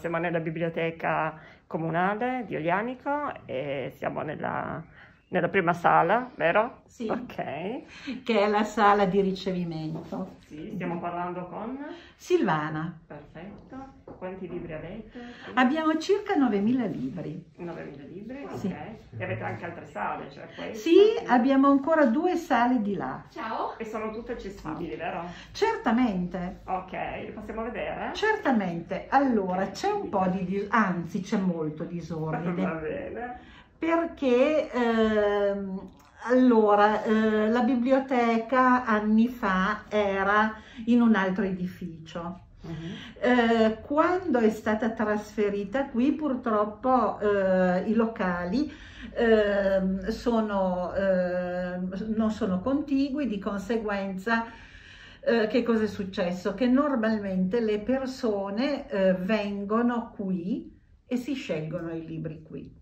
siamo nella biblioteca comunale di Oglianico e siamo nella prima sala, vero? Sì, ok. Che è la sala di ricevimento. Sì, stiamo parlando con Silvana. Perfetto. Quanti libri avete? Abbiamo circa 9.000 libri. 9.000 libri? Sì. Ok. E avete anche altre sale, cioè questa? Sì, abbiamo ancora due sale di là. Ciao. E sono tutte accessibili, vero? Certamente. Ok, le possiamo vedere? Certamente. Allora, okay. C'è un po' di... anzi, c'è molto disordine. Va bene. Perché la biblioteca anni fa era in un altro edificio. Quando è stata trasferita qui, purtroppo i locali non sono contigui, di conseguenza che cosa è successo? Che normalmente le persone vengono qui e si scelgono i libri qui.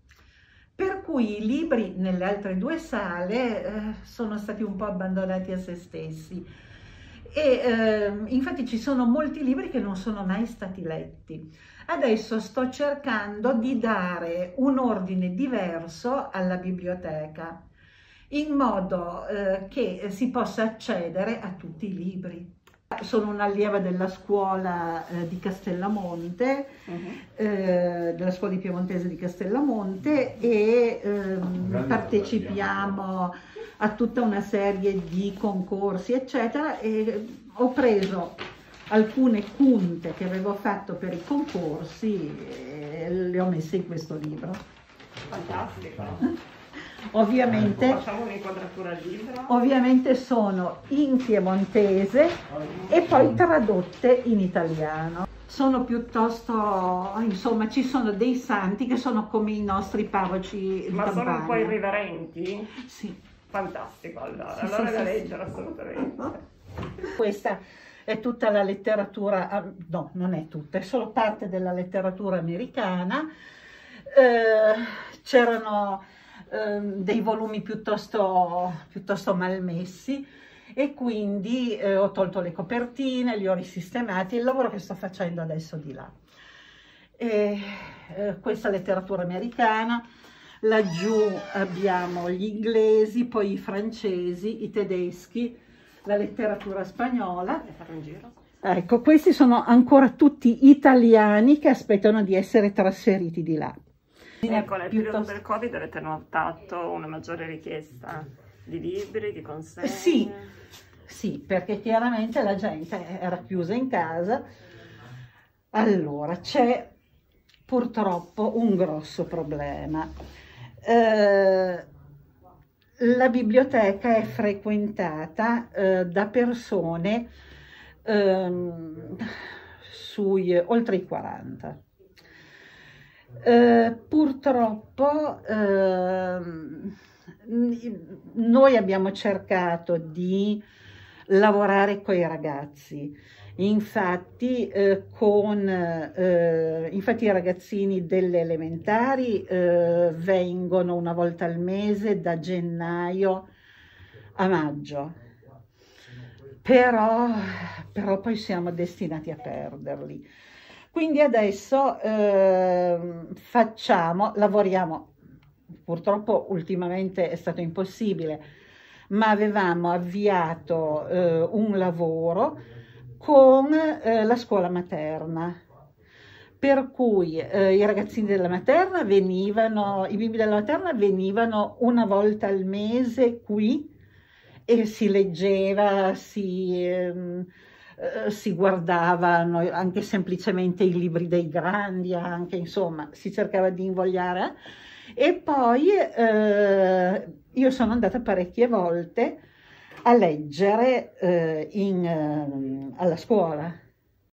Per cui i libri nelle altre due sale sono stati un po' abbandonati a se stessi. Infatti ci sono molti libri che non sono mai stati letti. Adesso sto cercando di dare un ordine diverso alla biblioteca, in modo che si possa accedere a tutti i libri. Sono un'allieva della scuola di Castellamonte, della scuola di Piemontese di Castellamonte, e partecipiamo a tutta una serie di concorsi, eccetera, e ho preso alcune punte che avevo fatto per i concorsi e le ho messe in questo libro. Fantastico! Ovviamente sono in piemontese e poi tradotte in italiano. Sono piuttosto, insomma, ci sono dei santi che sono come i nostri parroci di Campania. Ma sono un po' irriverenti? Sì. Fantastico, allora da leggere assolutamente. Questa è tutta la letteratura, no, non è tutta, è solo parte della letteratura americana. C'erano dei volumi piuttosto malmessi e quindi ho tolto le copertine, li ho risistemati, il lavoro che sto facendo adesso di là. Questa letteratura americana, laggiù abbiamo gli inglesi, poi i francesi, i tedeschi, la letteratura spagnola. Ecco, questi sono ancora tutti italiani che aspettano di essere trasferiti di là. Ecco, nel periodo del Covid avete notato una maggiore richiesta di libri, di consegne? Sì, sì, perché chiaramente la gente era chiusa in casa. Allora, c'è purtroppo un grosso problema. La biblioteca è frequentata da persone oltre i 40. Purtroppo noi abbiamo cercato di lavorare coi ragazzi, infatti i ragazzini delle elementari vengono una volta al mese da gennaio a maggio, però poi siamo destinati a perderli. Quindi adesso lavoriamo, purtroppo ultimamente è stato impossibile, ma avevamo avviato un lavoro con la scuola materna, per cui i ragazzini della materna i bimbi della materna venivano una volta al mese qui e si leggeva, si guardavano anche semplicemente i libri dei grandi, insomma si cercava di invogliare. E poi io sono andata parecchie volte a leggere alla scuola.